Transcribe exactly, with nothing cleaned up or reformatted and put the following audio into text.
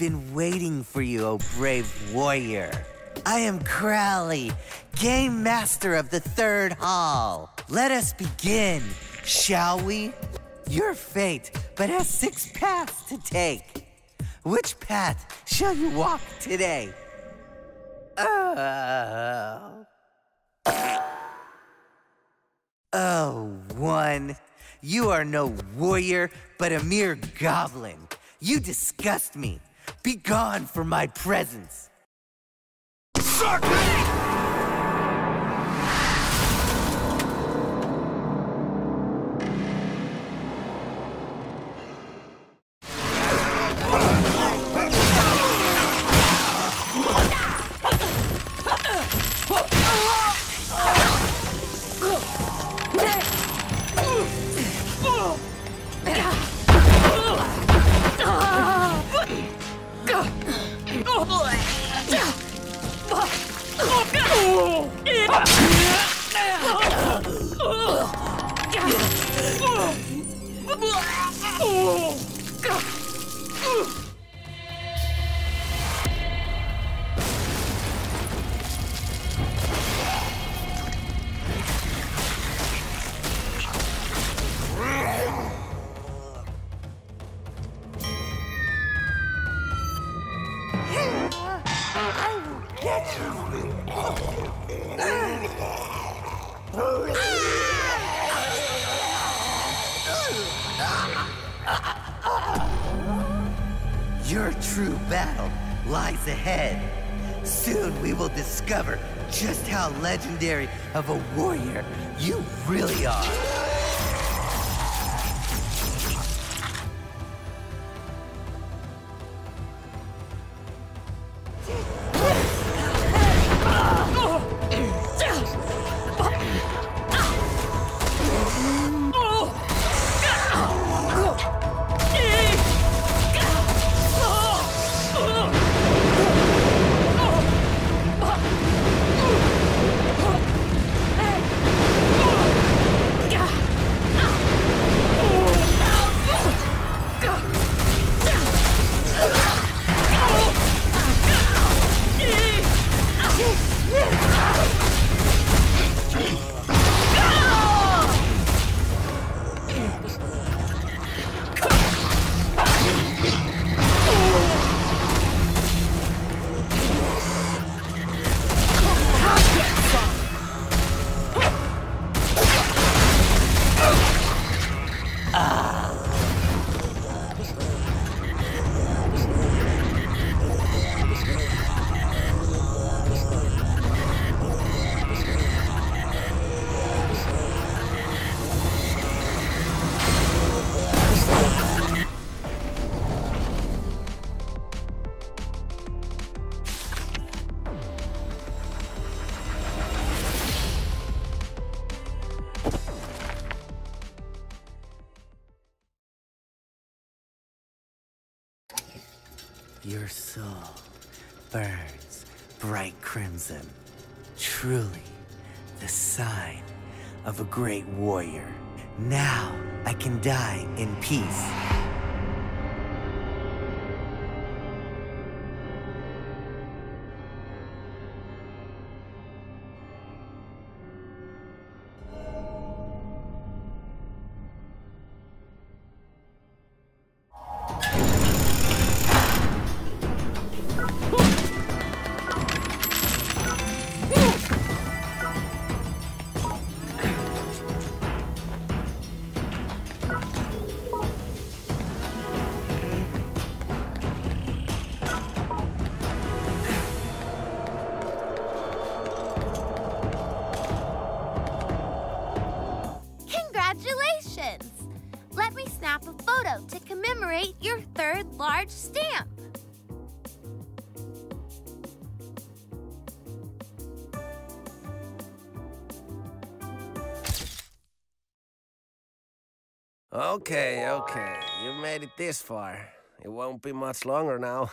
been waiting for you, oh brave warrior. I am Crowley, Game Master of the Third Hall. Let us begin, shall we? Your fate but has six paths to take. Which path shall you walk today? Oh. Oh, one. You are no warrior, but a mere goblin. You disgust me. Be gone from my presence. Suck me! Your true battle lies ahead. Soon we will discover just how legendary of a warrior you really are. Your soul burns bright crimson, truly the sign of a great warrior. Now I can die in peace. To commemorate your third large stamp. Okay, okay. You've made it this far. It won't be much longer now.